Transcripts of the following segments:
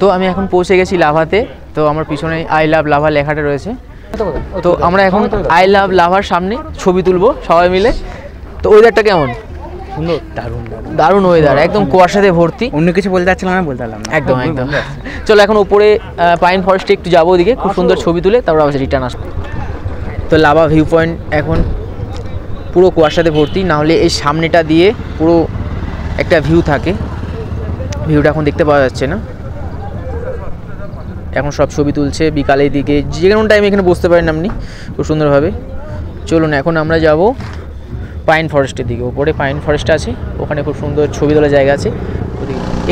तो আমি এখন পৌঁছে গেছি লাভাতে। তো আমার পিছনে আই লাভ লাভা লেখাটা রয়েছে, তো আমরা এখন আই লাভ লাভার সামনে ছবি তুলবো সবাই মিলে। তো ওয়েদারটা কেমন সুন্দর, দারুণ দারুণ ওয়েদার, একদম কুয়াশাতে ভর্তি। অন্য কিছু বলতে চাচ্ছিলাম না, বলতে পারলাম না। একদম একদম চলো এখন উপরে পাইন ফরেস্টে একটু যাবো, ওদিকে খুব সুন্দর ছবি তুলে তারপর আবার রিটার্ন আসবো। তো লাভা ভিউ পয়েন্ট এখন পুরো কুয়াশাতে ভর্তি, নাহলে এই সামনেটা দিয়ে পুরো একটা ভিউ থাকে, ভিউটা এখন দেখতে পাওয়া যাচ্ছে না। এখন সব ছবি তুলছে বিকালের দিকে, যে কোনো টাইমে এখানে বসতে পারেন আপনি খুব সুন্দরভাবে। চলুন এখন আমরা যাব পাইন ফরেস্টের দিকে। ওপরে পাইন ফরেস্ট আছে, ওখানে খুব সুন্দর ছবি তোলার জায়গা আছে।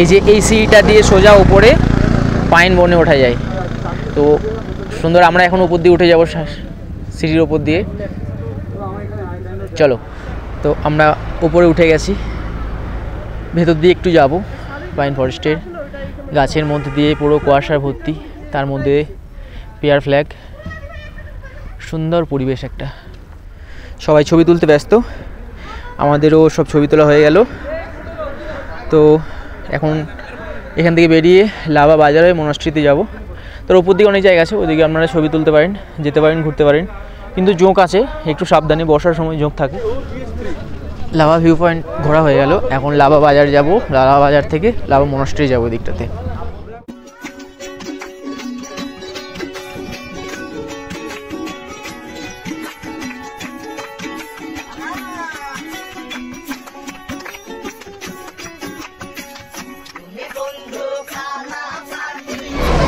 এই যে এই সিঁড়িটা দিয়ে সোজা ওপরে পাইন বনে ওঠা যায়। তো সুন্দর, আমরা এখন ওপর দিয়ে উঠে যাব সিঁড়ির ওপর দিয়ে। চলো, তো আমরা ওপরে উঠে গেছি, ভেতর দিয়ে একটু যাব পাইন ফরেস্টের গাছের মধ্যে দিয়ে। পুরো কুয়াশার ভর্তি, তার মধ্যে পেয়ার ফ্ল্যাগ, সুন্দর পরিবেশ একটা। সবাই ছবি তুলতে ব্যস্ত, আমাদেরও সব ছবি তোলা হয়ে গেল। তো এখন এখান থেকে বেরিয়ে লাভা বাজারে মনাস্ট্রিতে যাব। তার ওপর দিকে অনেক জায়গা আছে, ওদিকে আপনারা ছবি তুলতে পারেন, যেতে পারেন, ঘুরতে পারেন, কিন্তু জোঁক আছে, একটু সাবধানে, বসার সময় জোঁক থাকে। লাভা ভিউ পয়েন্ট ঘোরা হয়ে গেল, এখন লাভা বাজার যাব। লাভা বাজার থেকে লাভা মনাস্ট্রি যাব দিকটাতে।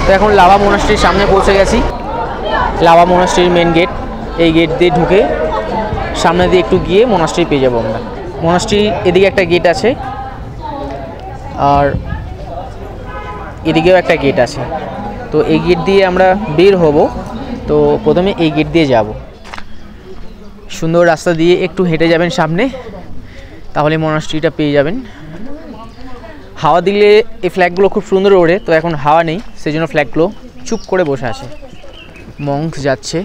তো এখন লাভা মনাস্ট্রির সামনে পৌঁছে গেছি। লাভা মনাস্ট্রির মেন গেট, এই গেট দিয়ে ঢুকে সামনে দিয়ে একটু গিয়ে মনাস্ট্রি পেয়ে যাবো আমরা। মনাস্ট্রি এদিকে একটা গেট আছে, আর এদিকেও একটা গেট আছে। তো এই গেট দিয়ে আমরা বের হব, তো প্রথমে এই গেট দিয়ে যাব। সুন্দর রাস্তা দিয়ে একটু হেঁটে যাবেন সামনে, তাহলে মনাস্ট্রিটা পেয়ে যাবেন। হাওয়া দিলে এই ফ্ল্যাগগুলো খুব সুন্দর ওড়ে, তো এখন হাওয়া নেই, সেজন্য ফ্ল্যাগগুলো চুপ করে বসে আছে। মঙ্ক যাচ্ছে,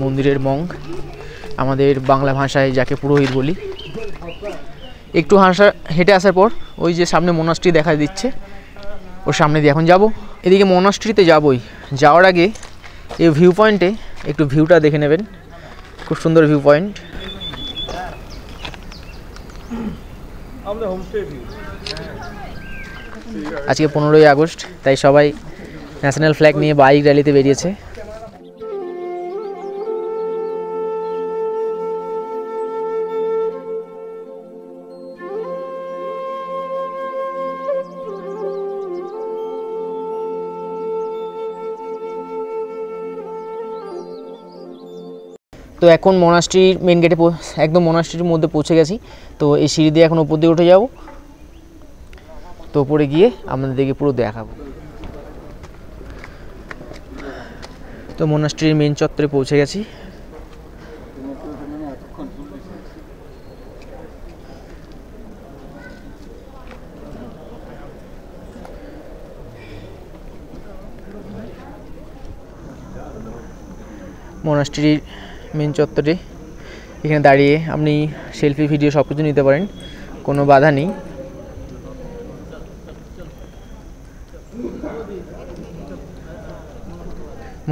মন্দিরের মঙ্ক, আমাদের বাংলা ভাষায় যাকে পুরোহিত বলি। একটু হেঁটে আসার পর ওই যে সামনে মনাস্ট্রি দেখা দিচ্ছে, ওর সামনে দিয়ে এখন যাব। এদিকে মনাস্ট্রিতে যাবই, যাওয়ার আগে এই ভিউ পয়েন্টে একটু ভিউটা দেখে নেবেন, খুব সুন্দর ভিউ পয়েন্ট। আজকে 15ই আগস্ট, তাই সবাই ন্যাশনাল ফ্ল্যাগ নিয়ে বাইক র্যালিতে বেরিয়েছে। তো এখন মনাস্ট্রির মেন গেটে একদম মনাস্ট্রির মধ্যে পৌঁছে গেছি। তো এই সিঁড়ি দিয়ে এখন ওপর দিয়ে উঠে যাব, তো ওপরে গিয়ে আপনাদেরকে পুরো দেখাবো। তো মনাস্ট্রির মেন চত্বরে পৌঁছে গেছি। মনাস্ট্রির মেন চত্বরে এখানে দাঁড়িয়ে আপনি সেলফি, ভিডিও সব কিছু নিতে পারেন, কোনো বাধা নেই।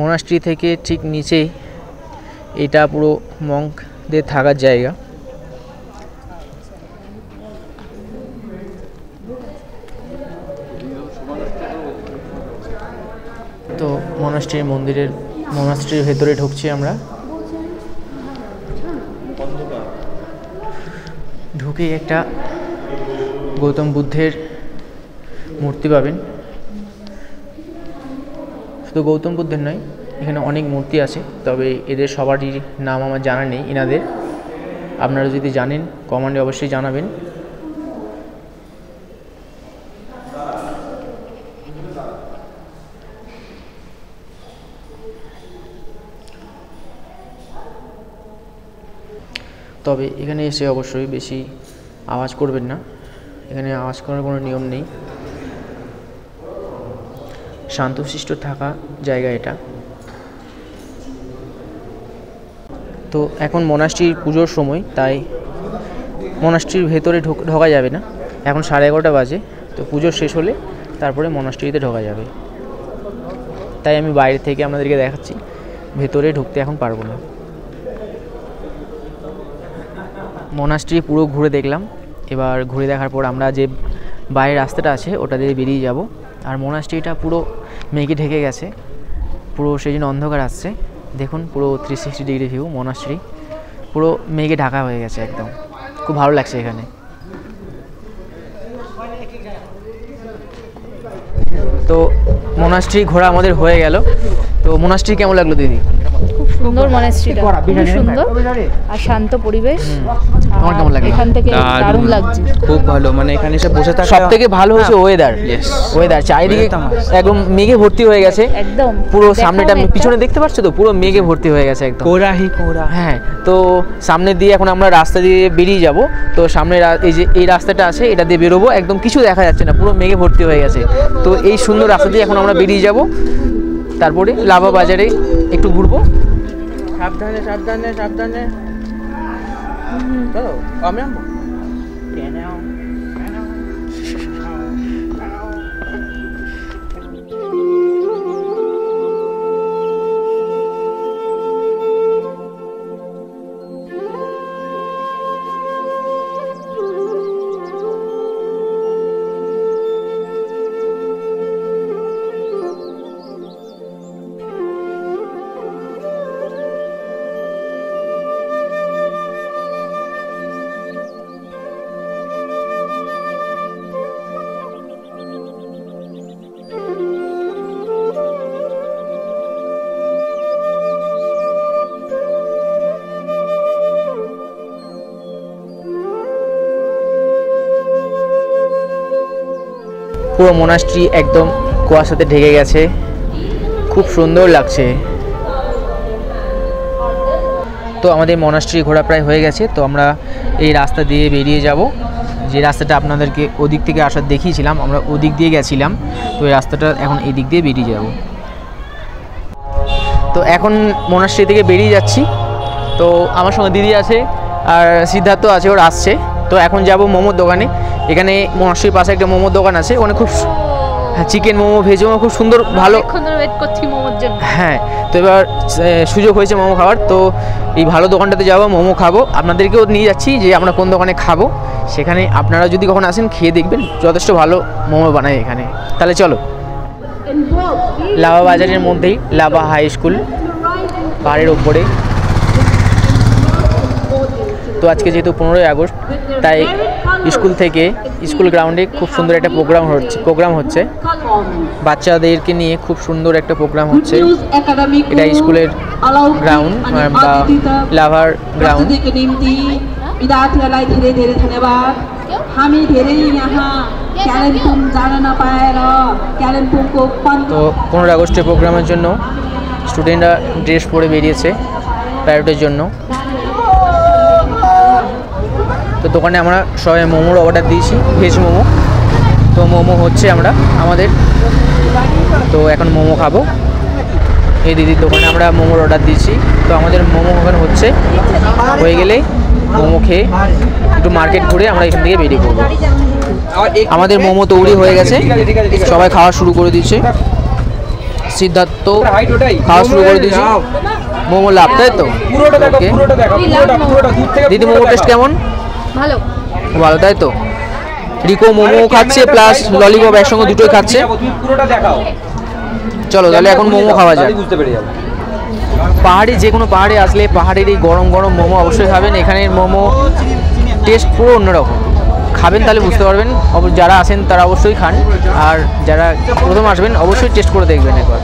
মনাস্ট্রি থেকে ঠিক নিচেই এটা পুরো মঙ্কদের থাকার জায়গা। তো মনাস্ট্রির মন্দিরের মনাস্ট্রির ভেতরে ঢুকছি আমরা। ঢুকে একটা গৌতম বুদ্ধের মূর্তি পাবেন, শুধু গৌতম বুদ্ধের নয়, এখানে অনেক মূর্তি আছে, তবে এদের সবারই নাম আমার জানা নেই এনাদের। আপনারা যদি জানেন কমেন্টে অবশ্যই জানাবেন। তবে এখানে এসে অবশ্যই বেশি আওয়াজ করবেন না, এখানে আওয়াজ করার কোনো নিয়ম নেই, শান্তশিষ্ট থাকা জায়গা এটা। তো এখন মনাস্ট্রির পুজোর সময়, তাই মনাস্ট্রির ভেতরে ঢোকা যাবে না, এখন 11:30 বাজে। তো পুজো শেষ হলে তারপরে মনাস্ট্রিতে ঢোকা যাবে। তাই আমি বাইরে থেকে আপনাদেরকে দেখাচ্ছি, ভেতরে ঢুকতে এখন পারবো না। মনাস্ট্রি পুরো ঘুরে দেখলাম, এবার ঘুরে দেখার পর আমরা যে বাইরের রাস্তাটা আছে ওটা দিয়ে বেরিয়ে যাব। আর মনাস্ট্রিটা পুরো মেঘে ঢেকে গেছে, পুরো সেই জন্য অন্ধকার আসছে। দেখুন পুরো 360 ডিগ্রি ভিউ, মনাস্ট্রি পুরো মেঘে ঢাকা হয়ে গেছে একদম, খুব ভালো লাগছে এখানে। তো মনাস্ট্রি ঘোরা আমাদের হয়ে গেল। তো মনাস্ট্রি কেমন লাগলো দিদি? খুব সুন্দর মনাস্ট্রিটা, খুব সুন্দর আর শান্ত পরিবেশ। আমার কেমন লাগলো এখান থেকে? দারুণ লাগছে, খুব ভালো। মানে এখানে এসে বসে থাকা সবথেকে ভালো হচ্ছে ওয়েদার। ওয়েদার চারিদিকে একদম মেঘে ভর্তি হয়ে গেছে, একদম পুরো সামনেটা পিছনে দেখতে পাচ্ছ তো, পুরো মেঘে ভর্তি হয়ে গেছে একদম, কোরাহি কোরা। হ্যাঁ, তো সামনে দিয়ে এখন আমরা রাস্তা দিয়ে বেরিয়ে যাব। তো সামনে এই যে এই রাস্তাটা আছে, এটা দিয়ে বেরোবো, একদম কিছু দেখা যাচ্ছে না, পুরো মেঘে ভর্তি হয়ে গেছে। তো এই সুন্দর রাস্তা দিয়ে এখন আমরা বেরিয়ে যাব, তারপরে লাভা বাজারে একটু ঘুরবো। সাবধানে সাবধানে সাবধানে। পুরো মনাস্ট্রি একদম কুয়াশাতে ঢেকে গেছে, খুব সুন্দর লাগছে। তো আমাদের মনাস্ট্রি ঘোরা প্রায় হয়ে গেছে। তো আমরা এই রাস্তা দিয়ে বেরিয়ে যাব, যে রাস্তাটা আপনাদেরকে ওদিক থেকে আসার দেখিয়েছিলাম, আমরা ওদিক দিয়ে গেছিলাম। তো এই রাস্তাটা এখন এই দিক দিয়ে বেরিয়ে যাব। তো এখন মনাস্ট্রি থেকে বেরিয়ে যাচ্ছি। তো আমার সঙ্গে দিদি আছে আর সিদ্ধার্থ আছে, ওর আসছে। তো এখন যাব মোমোর দোকানে। এখানে মনাস্ট্রির পাশে একটা মোমোর দোকান আছে, ওখানে খুব চিকেন মোমো, ভেজ মোমো খুব সুন্দর ভালো। হ্যাঁ, তো এবার সুযোগ হয়েছে মোমো খাওয়ার। তো এই ভালো দোকানটাতে যাবো, মোমো খাবো। আপনাদেরকেও নিয়ে যাচ্ছি যে আমরা কোন দোকানে খাবো, সেখানে আপনারা যদি কখন আসেন খেয়ে দেখবেন, যথেষ্ট ভালো মোমো বানায় এখানে। তাহলে চলো। লাভা বাজারের মধ্যেই লাভা হাই স্কুল, পাহাড়ের ওপরে। তো আজকে যেহেতু 15ই আগস্ট, তাই স্কুল থেকে স্কুল গ্রাউন্ডে খুব সুন্দর একটা প্রোগ্রাম হচ্ছে বাচ্চাদেরকে নিয়ে, খুব সুন্দর একটা প্রোগ্রাম হচ্ছে। এটা স্কুলের গ্রাউন্ড বা লাভার গ্রাউন্ড। তো 15 আগস্টের প্রোগ্রামের জন্য স্টুডেন্টরা ড্রেস পরে বেরিয়েছে প্যারেডের জন্য। তো দোকানে আমরা সবাই মোমোর অর্ডার দিয়েছি, ভেজ মোমো। তো মোমো হচ্ছে আমাদের। তো এখন মোমো খাবো। এই দিদির দোকানে আমরা মোমোর অর্ডার দিয়েছি। তো আমাদের মোমো ওখানে হচ্ছে, হয়ে গেলে মোমো খেয়ে একটু মার্কেট ঘুরে আমরা এখান থেকে বেরিয়ে পড়বো। আমাদের মোমো তৈরি হয়ে গেছে, সবাই খাওয়া শুরু করে দিয়েছে। সিদ্ধার্থ খাওয়া শুরু করে দিয়েছে মোমো লাভ, তাই তো? দিদি মোমো টেস্ট কেমন? ভালো, তাই তো? রিকো মোমো খাচ্ছে প্লাস ললিপপ একসঙ্গে দুটোই খাচ্ছে। চলো তাহলে এখন মোমো খাওয়া যায়। পাহাড়ি, যে কোনো পাহাড়ে আসলে পাহাড়ের এই গরম গরম মোমো অবশ্যই খাবেন। এখানের মোমো টেস্ট পুরো অন্যরকম, খাবেন তাহলে বুঝতে পারবেন। যারা আসেন তারা অবশ্যই খান, আর যারা প্রথম আসবেন অবশ্যই টেস্ট করে দেখবেন একবার।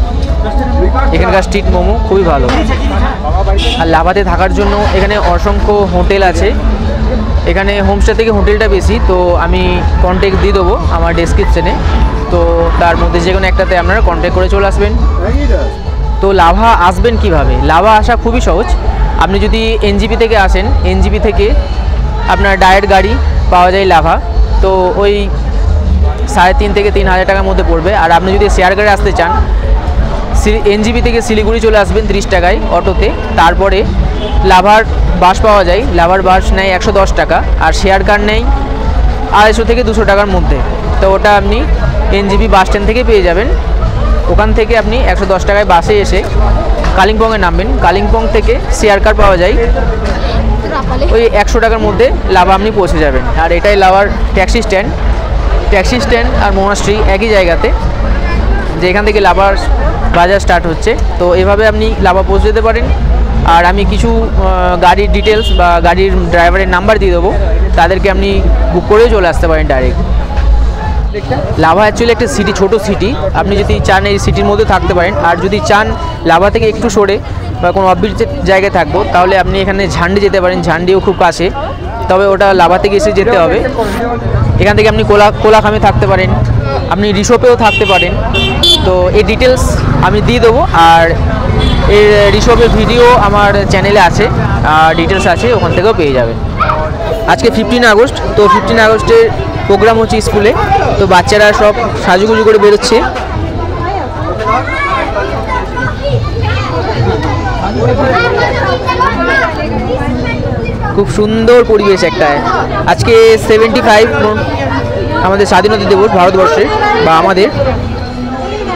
এখানকার স্ট্রিট মোমো খুবই ভালো। আর লাভাতে থাকার জন্য এখানে অসংখ্য হোটেল আছে, এখানে হোমস্টে থেকে হোটেলটা বেশি। তো আমি কন্ট্যাক্ট দিয়ে দেবো আমার ডেসক্রিপশানে। তো তার মধ্যে যে কোনো একটাতে আপনারা কন্ট্যাক্ট করে চলে আসবেন। তো লাভা আসবেন কিভাবে? লাভা আসা খুবই সহজ। আপনি যদি এনজিপি থেকে আসেন, এনজিপি থেকে আপনার ডাইরেক্ট গাড়ি পাওয়া যায় লাভা। তো ওই 3500 থেকে 3000 টাকার মধ্যে পড়বে। আর আপনি যদি শেয়ার গাড়ি আসতে চান, এনজিপি থেকে শিলিগুড়ি চলে আসবেন 30 টাকায় অটোতে। তারপরে লাভার বাস পাওয়া যায়, লাভার বাস নেয় 110 টাকা। আর শেয়ার কার নেয় 250 থেকে 200 টাকার মধ্যে। তো ওটা আপনি এনজিপি বাস স্ট্যান্ড থেকে পেয়ে যাবেন। ওখান থেকে আপনি ১১০ টাকায় বাসে এসে কালিম্পংয়ে নামবেন। কালিম্পং থেকে শেয়ার কার পাওয়া যায়, ওই ১০০ টাকার মধ্যে লাভা আপনি পৌঁছে যাবেন। আর এটাই লাভার ট্যাক্সি স্ট্যান্ড। ট্যাক্সি স্ট্যান্ড আর মোনাস্ট্রি একই জায়গাতে, যেখান থেকে লাভার বাজার স্টার্ট হচ্ছে। তো এভাবে আপনি লাভা পৌঁছে যেতে পারেন। আর আমি কিছু গাড়ির ডিটেলস বা গাড়ির ড্রাইভারের নাম্বার দিয়ে দেবো, তাদেরকে আপনি বুক করেও চলে আসতে পারেন ডাইরেক্ট। লাভা অ্যাকচুয়ালি একটা সিটি, ছোটো সিটি। আপনি যদি চান এই সিটির মধ্যে থাকতে পারেন, আর যদি চান লাভা থেকে একটু সরে বা কোনো অফবিট জায়গায় থাকবো, তাহলে আপনি এখানে ঝান্ডি যেতে পারেন। ঝান্ডিও খুব কাছে, তবে ওটা লাভা থেকে এসে যেতে হবে। এখান থেকে আপনি কোলাখামে থাকতে পারেন, আপনি রিসোপেও থাকতে পারেন। তো এই ডিটেলস আমি দিয়ে দেবো। আর এর রিসোপের ভিডিও আমার চ্যানেলে আছে, আর ডিটেলস আছে, ওখান থেকেও পেয়ে যাবেন। আজকে 15 আগস্ট, তো 15 আগস্টের প্রোগ্রাম হচ্ছে স্কুলে। তো বাচ্চারা সব সাজুগুজু করে বেরোচ্ছে। খুব সুন্দর পরিবেশ একটা। আজকে 75 আমাদের স্বাধীনতা দিবস ভারতবর্ষের, বা আমাদের।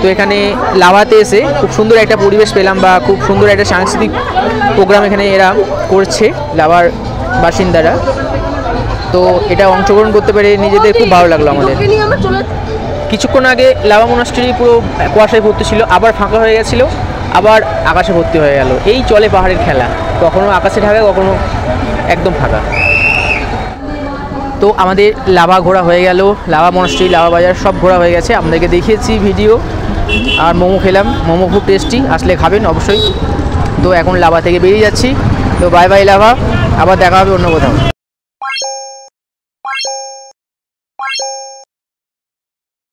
তো এখানে লাভাতে এসে খুব সুন্দর একটা পরিবেশ পেলাম, বা খুব সুন্দর একটা সাংস্কৃতিক প্রোগ্রাম এখানে এরা করছে লাভার বাসিন্দারা। তো এটা অংশগ্রহণ করতে পেরে নিজেদের খুব ভালো লাগলো আমাদের। কিছুক্ষণ আগে লাভা মনাস্ট্রি পুরো কুয়াশায় ভর্তি ছিল, আবার ফাঁকা হয়ে গেছিলো, আবার আকাশে ভর্তি হয়ে গেল। এই চলে পাহাড়ের খেলা, কখনো আকাশে ঢাকা, কখনো একদম ফাঁকা। তো আমাদের লাভা ঘোরা হয়ে গেল, লাভা মনাস্ট্রি, লাভা বাজার সব ঘোরা হয়ে গেছে, আপনাদেরকে দেখিয়েছি ভিডিও। আর মোমো খেলাম, মোমো খুব টেস্টি, আসলে খাবেন অবশ্যই। তো এখন লাভা থেকে বেরিয়ে যাচ্ছি। তো বাই বাই লাভা, আবার দেখা হবে অন্য কোথাও।